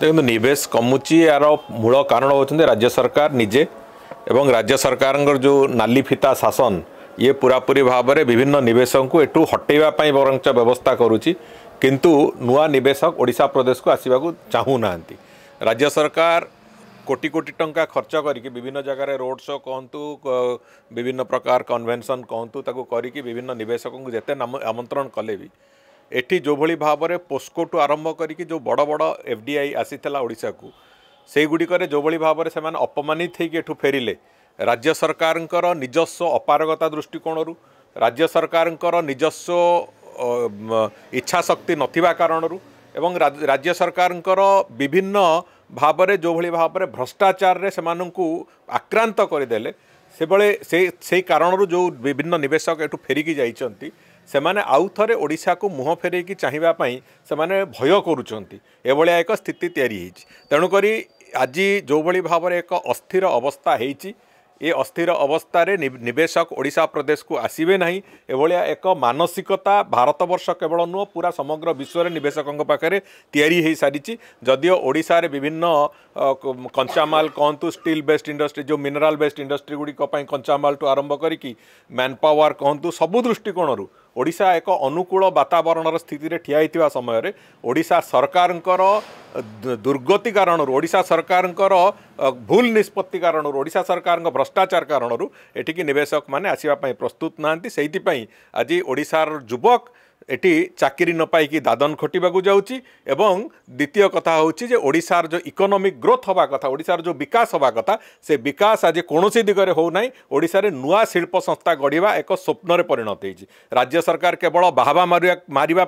देखो नवेश कमुची यार मूल कारण होते राज्य सरकार निजे एवं राज्य सरकार जो नाली फिता शासन ये पूरापूरी भाव में विभिन्न नवेशक को एठू हटेवाई बरंच व्यवस्था करुच्ची किंतु नुआ नवेशक ओडिशा प्रदेश को आसवा चाहूना राज्य सरकार कोटी कोटी टंका खर्च करके विभिन्न जगह रोड शो कहतु विभिन्न प्रकार कन्वेंशन कहतु ताकू करिकी विभिन्न नवेशक को जिते आमंत्रण कले भी एठी जो भली भाव में पोस्को टू आरंभ करिकी जो बड़ बड़ एफडीआई आसीथला ओडिशा को से गुड़िकर जो भली भाव में से अपमानित होकर एठू फेरिले राज्य सरकार निजस्व अपारगता दृष्टिकोण राज्य सरकार निजस्व इच्छाशक्ति नथिबा कारणरू एवं राज्य सरकार विभिन्न भाव में जो भली भाव में भ्रष्टाचार रे सेमानंकु आक्रांत करदेले से कारणरू जो विभिन्न निवेशक एठू फेरिकी जाइछंती सेमाने आउ थरे ओडिशा को मुह फेर चाहिवा पई सेमाने भय करूचंती एभलिया एक स्थिति तैयारी हेछि। तेणु करी आज जो भली भाव में एक अस्थिर अवस्था हेछि ये अस्थिर अवस्था रे निवेशक ओडिशा प्रदेश को आसवे ना एभलिया एक मानसिकता भारत वर्ष केवल नुह पूरा समग्र विश्व निवेशकों पाखे या सारी जदियो ओडिशा रे विभिन्न कंचामाल कहतु स्टील बेस्ड इंडस्ट्री जो मिनरल बेस्ड इंडस्ट्री गुड़ी कंचामाल टू आरंभ करी मैन पावर कहतु सबु दृष्टिकोण ओडिशा एक अनुकूल वातावरण स्थिति ठिया होता समय ओडिशा सरकार दुर्गति कारण ओडिशा सरकार भूल निष्पत्ति कारण ओडिशा सरकार भ्रष्टाचार कारण एठिकी निवेशक माने आसीबा पई प्रस्तुत नांती सेहिति पई आज ओडिशार युवक एटी चाकरी न पाई दादन खटिबाकू जाउची। द्वितीय कथा होची जे ओडिशार जो इकोनॉमिक ग्रोथ हवा कथा ओडिशार जो विकास हवा कथा से विकास आज कौन दिगरे हो नाई ओडिशारे नुआ शिल्प संस्था गढ़ा एक स्वप्न परिणत होती राज्य सरकार केवल बाहवा मारिया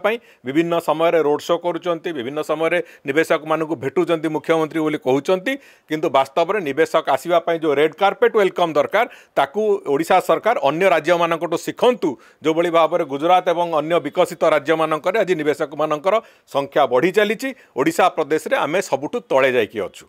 विभिन्न समय रोड शो करुँच विभिन्न समय निवेशक मानक भेटुंट मुख्यमंत्री बोली कहते किंतु वास्तव में निवेशक आसवाई जो रेड कार्पेट वेलकम दरकार ताकू ओडिशा सरकार अन्य राज्य मानू शिखंतु जो भली भाव में गुजरात और अन्य विकास राज्य मानक आज निवेशक मानकर संख्या बढ़ी चली ओडिशा प्रदेश रे आमे सबुठु तले जाइकी अछु।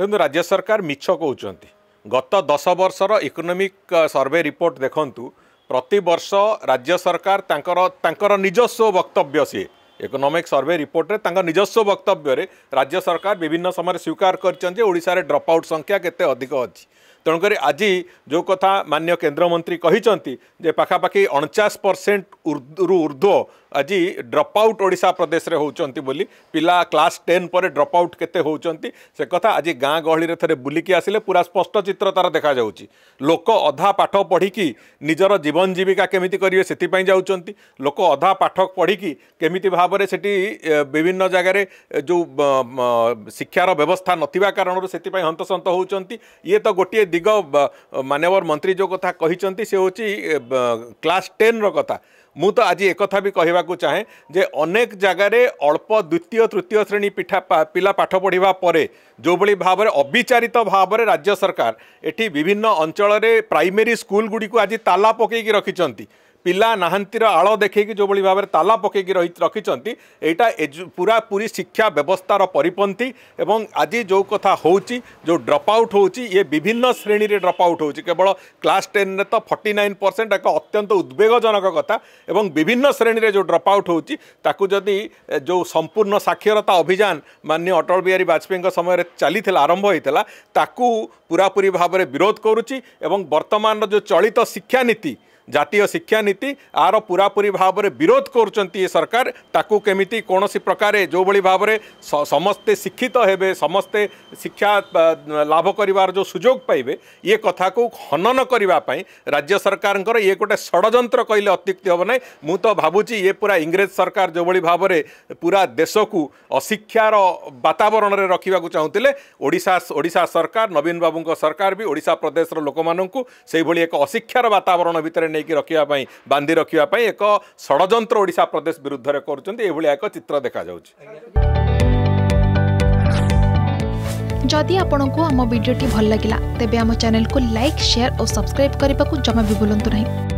देखो राज्य सरकार मिछ कहउचंती गत 10 वर्षर इकोनॉमिक सर्वे रिपोर्ट देखंतु प्रति वर्ष राज्य सरकार तांकर निजस्व वक्तव्य से इकोनॉमिक सर्वे रिपोर्ट रे तांकर निजस्व वक्तव्य रे राज्य सरकार विभिन्न समय स्वीकार करचंती ओडिशा रे ड्रॉप आउट संख्या केते अधिक अछि। तेणुकर आज जो कथा माननीय केन्द्रमंत्री कहते जे पाखापाखि 49% ऊर्ध्व आज ड्रॉप आउट ओडिशा प्रदेश रे होचंती बोली पिला क्लास 10 पर ड्रॉप आउट केते होचंती से कथा आज गाँ गहली रे थरे बुलिकी आसिले पूरा स्पष्ट चित्र तार देखा जाउची। लोक अधा पाठ पढ़िकी निजर जीवन जीविका केमिति करिवे सेति पई जाउचंती लोक अधा पाठ पढ़िकी केमिति भाव रे सेठी विभिन्न जगह जो शिक्षार व्यवस्था नथिबा कारणर सेति पई हंतसंत होचंती। ये तो गोटे दिग मानवर मंत्री जो कथा कहिचंती से होची क्लास 10 रो कथा मु तो आज एक कथा भी कहवाकू चाहे जे अनेक जगार अल्प द्वितीय तृतीय श्रेणी पिला पाठ पढ़ा पर जो भली भाव में अविचारित भाव में राज्य सरकार एठी विभिन्न अंचल प्राइमरी स्कूल गुड़ी को आज ताला पकईक रखिंट पिला नाहंतीर आल देखिए जो भाव में ताला पकईक रखिंट एटा पूरा पूरी शिक्षा व्यवस्थार परिपंथी एवं आज जो कथा होची जो ड्रॉप आउट होची ये विभिन्न श्रेणी रे ड्रॉप आउट होची केवल क्लास 10 रे तो 49% एक अत्यंत उद्वेगजनक कथा एवं विभिन्न श्रेणी रे जो ड्रॉप आउट होची ताकू जदि जो संपूर्ण साक्षरता अभियान माननीय अटल बिहारी वाजपेयी समय चली आरंभ होता ताकू पूरापूरी भाव में विरोध करुची एवं वर्तमान जो चलित शिक्षा नीति जातीय शिक्षा नीति आर पूरापूरी भाव में विरोध करुँच ये सरकार ताकू केमिति कौन सी प्रकार जो भली भाव में समस्ते शिक्षित हेबे समस्ते शिक्षा लाभ करिवार जो सुजोग पाइबे ये कथा को खनन करने राज्य सरकार ये गोटे षड्यंत्र कहले अत्युक्ति हम ना मु तो भावुची ये पूरा इंग्रेज सरकार जो भली भाव में पूरा देश को अशिक्षार वातावरण में रखा चाहूँले ओडिशा सरकार नवीन बाबू सरकार भी ओडिशा प्रदेश लोक मानू से एक अशिक्षार वातावरण भितर नेकी रखिया पाई बांधी रखिया पाई एक षडयंत्र ओडिशा प्रदेश विरुद्ध रे करचंती एभलिया एक चित्र देखा जाउछ। जदि आपण को हम वीडियो टी भल लागिला तेबे हम चैनल को लाइक शेयर और सब्सक्राइब करबा को जमा भी भूलंतु नहीं।